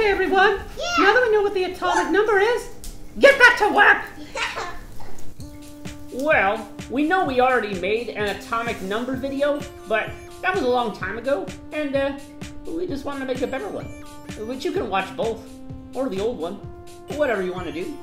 Okay, everyone. Yeah. Now that we know what the atomic number is, get back to work. Well, we know we already made an atomic number video, but that was a long time ago, and we just wanted to make a better one, which you can watch both, or the old one, whatever you want to do.